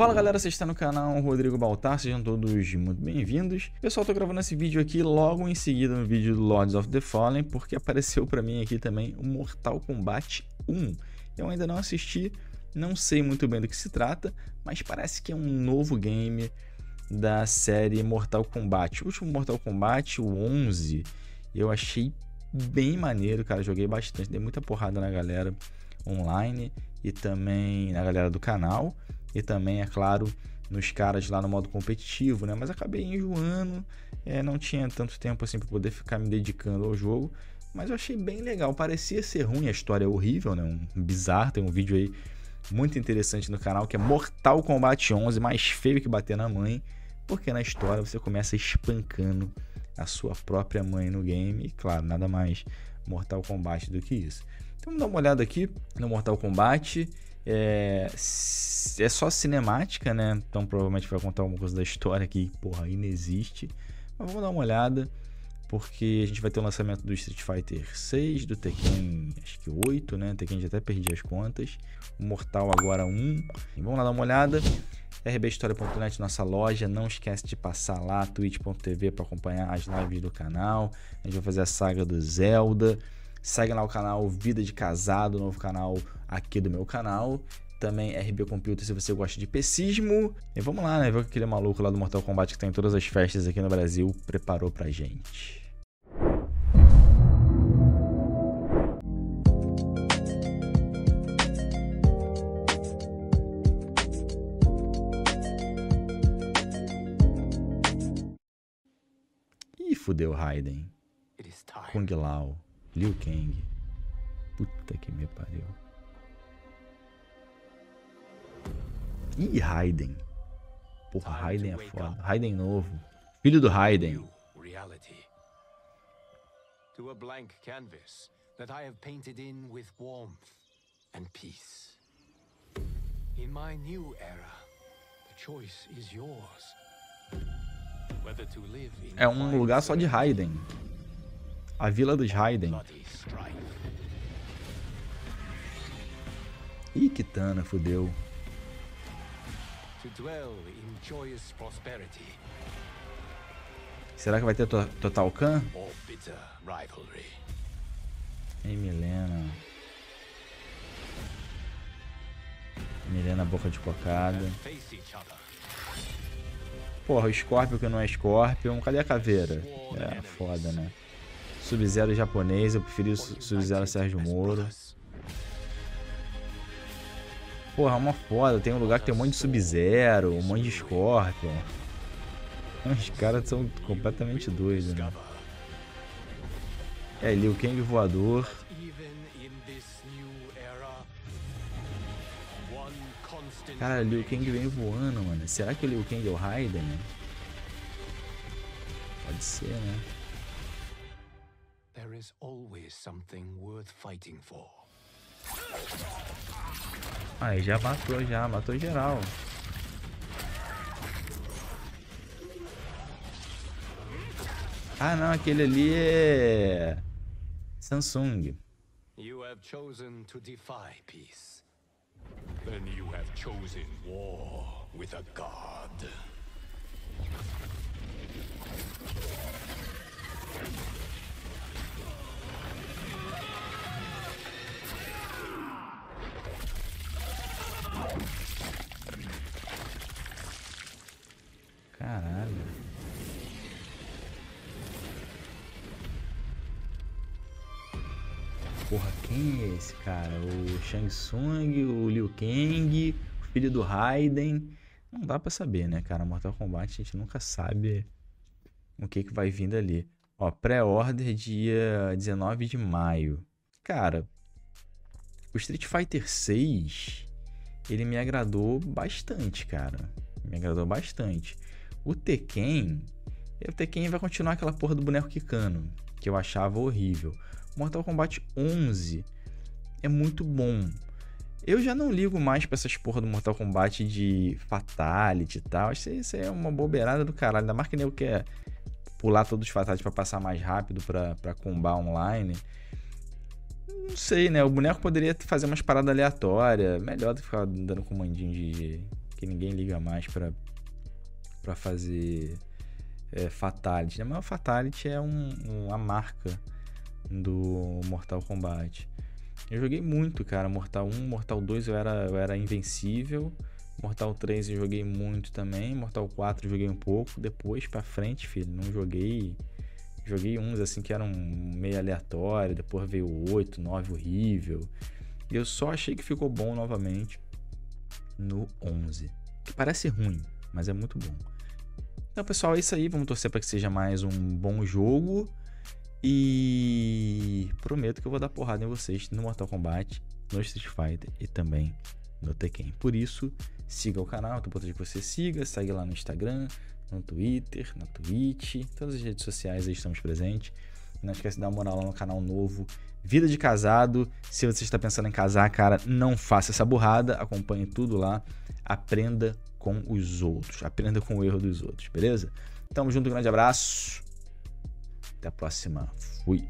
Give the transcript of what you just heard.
Fala galera, vocês estão no canal Rodrigo Baltar, sejam todos muito bem-vindos. Pessoal, tô gravando esse vídeo aqui logo em seguida no vídeo do Lords of the Fallen, porque apareceu pra mim aqui também o Mortal Kombat 1. Eu ainda não assisti, não sei muito bem do que se trata, mas parece que é um novo game da série Mortal Kombat. O último Mortal Kombat, o 11, eu achei bem maneiro, cara, joguei bastante, dei muita porrada na galera online e também na galera do canal. E também, é claro, nos caras lá no modo competitivo, né? Mas acabei enjoando, não tinha tanto tempo assim para poder ficar me dedicando ao jogo. Mas eu achei bem legal, parecia ser ruim, a história é horrível, né? Um bizarro, tem um vídeo aí muito interessante no canal que é Mortal Kombat 11, mais feio que bater na mãe. Porque na história você começa espancando a sua própria mãe no game. E claro, nada mais Mortal Kombat do que isso. Então vamos dar uma olhada aqui no Mortal Kombat. É só cinemática, né? Então provavelmente vai contar alguma coisa da história que, porra, inexiste. Mas vamos dar uma olhada, porque a gente vai ter o lançamento do Street Fighter 6, do Tekken, acho que 8, né? Tekken já até perdi as contas. O Mortal agora 1. E vamos lá dar uma olhada. rbhistoria.net, nossa loja, não esquece de passar lá, twitch.tv, para acompanhar as lives do canal. A gente vai fazer a saga do Zelda. Segue lá o canal Vida de Casado, novo canal aqui do meu canal. Também RB Computer se você gosta de pessismo. E vamos lá, né? Ver o que aquele maluco lá do Mortal Kombat que tem em todas as festas aqui no Brasil preparou pra gente. Ih, fudeu, Raiden. Kung Lao. Liu Kang. Puta que me pariu. Ih, Raiden. Porra, Raiden é foda. Raiden novo. Filho do Raiden. To a blank canvas that I have painted in with warmth and peace. In my new era, the choice is yours. Whether to live in. É um lugar só de Raiden. A Vila dos Raiden. Ih, Kitana, fudeu. Será que vai ter Total Khan? Ei, Milena. Milena, boca de cocada. Porra, o Scorpion que não é Scorpion. Cadê a caveira? É, foda, né? Sub-Zero japonês, eu preferi o Sub-Zero Sérgio Moro. Porra, uma foda, tem um lugar que tem um monte de Sub-Zero, um monte de Scorpion. Os caras são completamente doidos, né? É, Liu Kang voador. Cara, Liu Kang vem voando, mano. Será que o Liu Kang é o Raiden? Pode ser, né? There is always something worth fighting for. Aí já matou geral. Ah, não, aquele ali é Shang Tsung. You have chosen to defy peace. Then you have chosen war with a god. Caralho. Porra, quem é esse cara? O Shang Tsung, o Liu Kang, o filho do Raiden. Não dá pra saber, né, cara? Mortal Kombat, a gente nunca sabe o que vai vindo ali. Ó, pré-order dia 19 de maio. Cara, o Street Fighter 6, ele me agradou bastante, cara. Me agradou bastante. O Tekken vai continuar aquela porra do boneco Kikano, que eu achava horrível. Mortal Kombat 11 é muito bom. Eu já não ligo mais pra essas porra do Mortal Kombat de Fatality e tal. Isso é uma bobeirada do caralho. Ainda mais que nem eu quero pular todos os Fatality pra passar mais rápido pra combar online. Não sei, né? O boneco poderia fazer umas paradas aleatórias. Melhor do que ficar dando comandinho de que ninguém liga mais para fazer Fatality, né? Mas o Fatality é uma marca do Mortal Kombat. Eu joguei muito, cara, Mortal 1, Mortal 2 eu era invencível, Mortal 3 eu joguei muito também, Mortal 4 eu joguei um pouco, depois pra frente, filho, não joguei, joguei uns assim que eram meio aleatório, depois veio o 8, 9 horrível, e eu só achei que ficou bom novamente no 11, que parece ruim, mas é muito bom. Então, pessoal, é isso aí, vamos torcer para que seja mais um bom jogo. E prometo que eu vou dar porrada em vocês no Mortal Kombat, no Street Fighter e também no Tekken. Por isso, siga o canal, tô botando que você siga, segue lá no Instagram, no Twitter, na Twitch, todas as redes sociais aí estamos presentes. Não esquece de dar uma moral lá no canal novo Vida de Casado. Se você está pensando em casar, cara, não faça essa burrada, acompanhe tudo lá, aprenda com os outros, aprenda com o erro dos outros, beleza? Tamo junto, um grande abraço. Até a próxima. Fui.